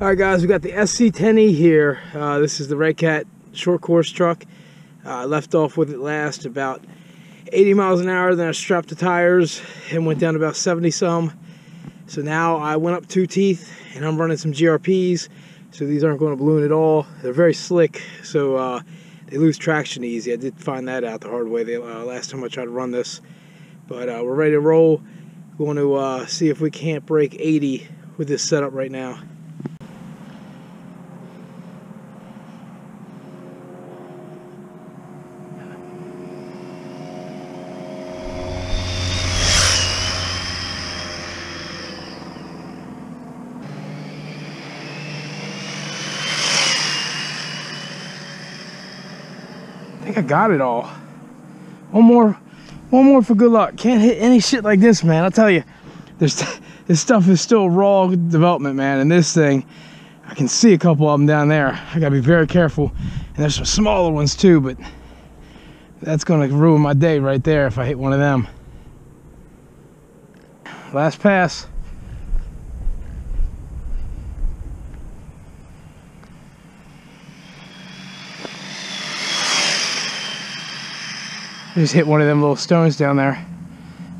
All right, guys, we got the SC10E here. This is the Redcat short course truck. I left off with it last about 80 miles an hour. Then I strapped the tires and went down to about 70 some. So now I went up 2 teeth and I'm running some GRPs. So these aren't going to balloon at all. They're very slick, so they lose traction easy. I did find that out the hard way last time I tried to run this. But we're ready to roll. Going to see if we can't break 80 with this setup right now. I think I got it all. One more for good luck. Can't hit any shit like this, man. I'll tell you, this stuff is still raw development, man. And this thing, I can see a couple of them down there. I gotta be very careful. And there's some smaller ones too, but that's gonna ruin my day right there if I hit one of them. Last pass. I just hit one of them little stones down there.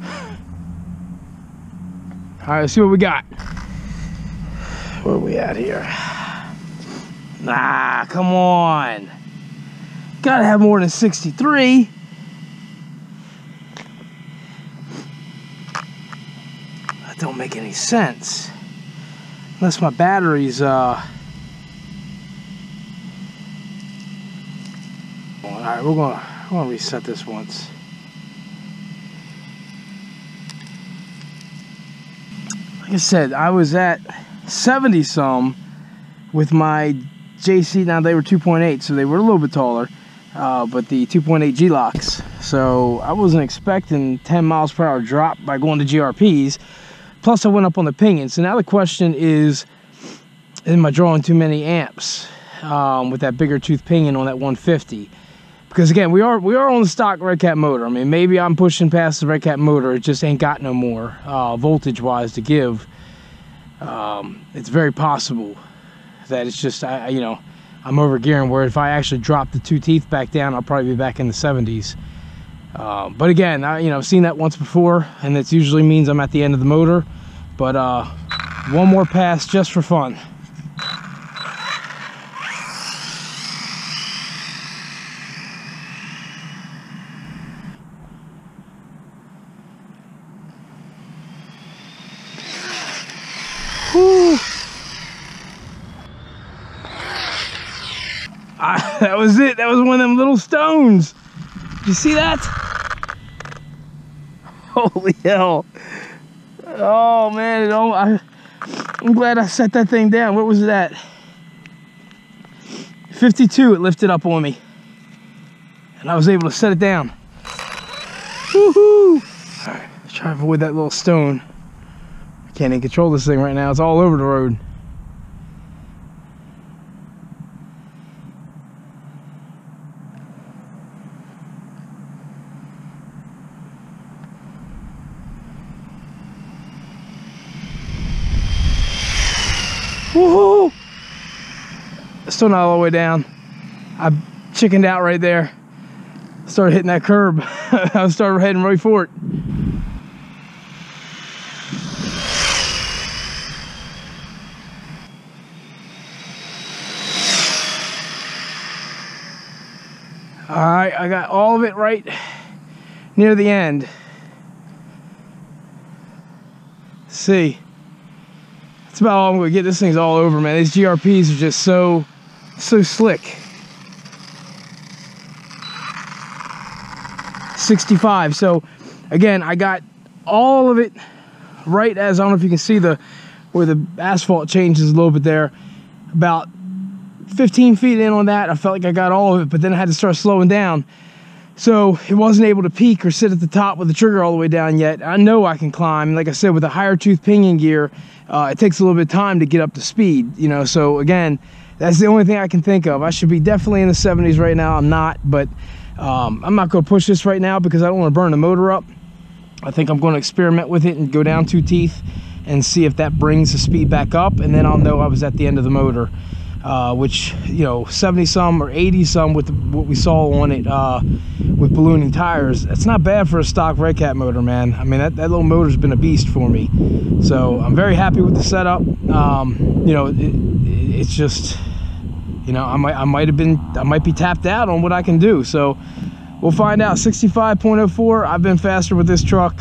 All right, let's see what we got. Where are we at here? Nah, come on. Gotta have more than 63. That don't make any sense. Unless my battery's, all right, I'm gonna reset this once. Like I said, I was at 70 some with my JC. Now they were 2.8, so they were a little bit taller, but the 2.8 G-locks. So I wasn't expecting 10 miles per hour drop by going to GRPs. Plus I went up on the pinion. So now the question is am I drawing too many amps with that bigger tooth pinion on that 150? Because again, we are on the stock Redcat motor. I mean, maybe I'm pushing past the Redcat motor. It just ain't got no more voltage-wise to give. It's very possible that it's just, you know, I'm over-gearing, where if I actually drop the 2 teeth back down, I'll probably be back in the 70s. But again, I've seen that once before, and that usually means I'm at the end of the motor. But one more pass just for fun. That was it. That was one of them little stones. Did you see that? Holy hell. Oh, man. I'm glad I set that thing down. What was it at? 52 it lifted up on me. And I was able to set it down. Woohoo! All right. Let's try to avoid that little stone. I can't even control this thing right now. It's all over the road. Woohoo! Still not all the way down. I chickened out right there. Started hitting that curb. I started heading right for it. All right, I got all of it right near the end. Let's see. That's about all I'm gonna get. This thing's all over, man. These GRPs are just so slick. 65. So again, I got all of it right as, I don't know if you can see where the asphalt changes a little bit there. About 15 feet in on that, I felt like I got all of it, but then I had to start slowing down. So it wasn't able to peak or sit at the top with the trigger all the way down yet. I know I can climb. Like I said, with a higher tooth pinion gear, it takes a little bit of time to get up to speed, you know. So again, that's the only thing I can think of. I should be definitely in the 70s right now. I'm not, but I'm not going to push this right now because I don't want to burn the motor up. I think I'm going to experiment with it and go down 2 teeth and see if that brings the speed back up, and then I'll know I was at the end of the motor, which, you know, 70 some or 80 some with what we saw on it with ballooning tires, that's not bad for a stock Redcat motor, man. I mean, that little motor's been a beast for me, so I'm very happy with the setup. You know, it's just, you know, I might be tapped out on what I can do, so we'll find out. 65.04, I've been faster with this truck.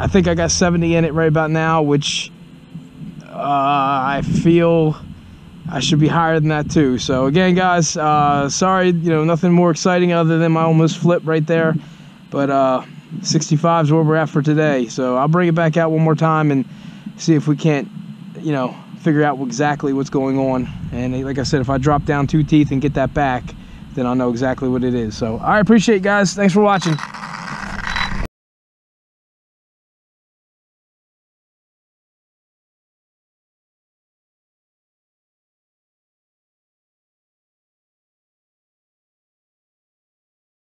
I think I got 70 in it right about now, which I feel I should be higher than that too. So again, guys, sorry, you know, nothing more exciting other than my almost flip right there, but 65 is where we're at for today. So I'll bring it back out one more time and see if we can't, you know, figure out exactly what's going on. And like I said, if I drop down 2 teeth and get that back, then I'll know exactly what it is. So I appreciate it, guys. Thanks for watching.